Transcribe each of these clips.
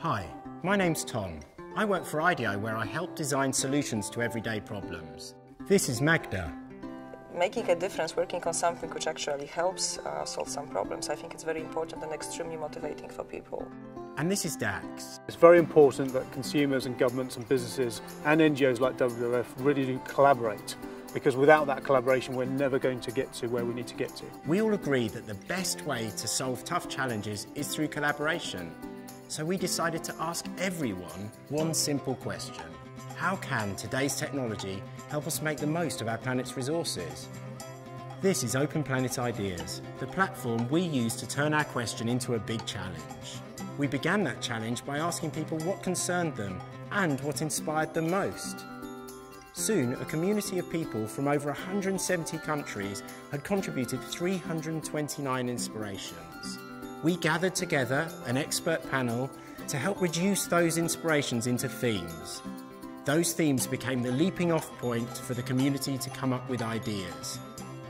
Hi, my name's Tom. I work for IDEO, where I help design solutions to everyday problems. This is Magda. Making a difference, working on something which actually helps solve some problems, I think it's very important and extremely motivating for people. And this is Dax. It's very important that consumers and governments and businesses and NGOs like WWF really do collaborate, because without that collaboration we're never going to get to where we need to get to. We all agree that the best way to solve tough challenges is through collaboration. So we decided to ask everyone one simple question. How can today's technology help us make the most of our planet's resources? This is Open Planet Ideas, the platform we use to turn our question into a big challenge. We began that challenge by asking people what concerned them and what inspired them most. Soon, a community of people from over 170 countries had contributed 329 inspirations. We gathered together an expert panel to help reduce those inspirations into themes. Those themes became the leaping-off point for the community to come up with ideas.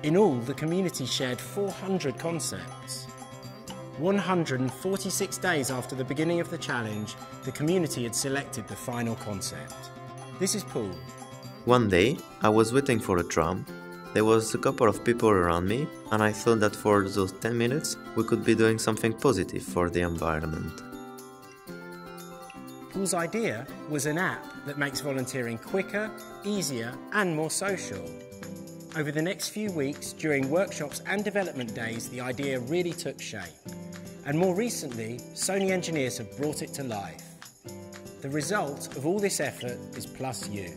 In all, the community shared 400 concepts. 146 days after the beginning of the challenge, the community had selected the final concept. This is Paul. One day, I was waiting for a tram. There was a couple of people around me, and I thought that for those 10 minutes, we could be doing something positive for the environment. Paul's idea was an app that makes volunteering quicker, easier, and more social. Over the next few weeks, during workshops and development days, the idea really took shape. And more recently, Sony engineers have brought it to life. The result of all this effort is +U,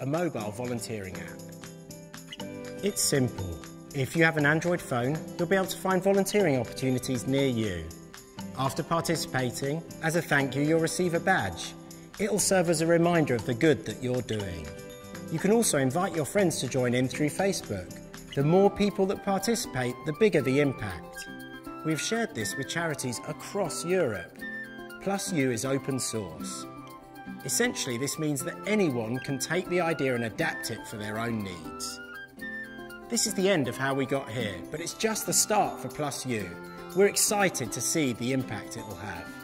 a mobile volunteering app. It's simple. If you have an Android phone, you'll be able to find volunteering opportunities near you. After participating, as a thank you, you'll receive a badge. It'll serve as a reminder of the good that you're doing. You can also invite your friends to join in through Facebook. The more people that participate, the bigger the impact. We've shared this with charities across Europe. +U is open source. Essentially, this means that anyone can take the idea and adapt it for their own needs. This is the end of how we got here, but it's just the start for +U. We're excited to see the impact it will have.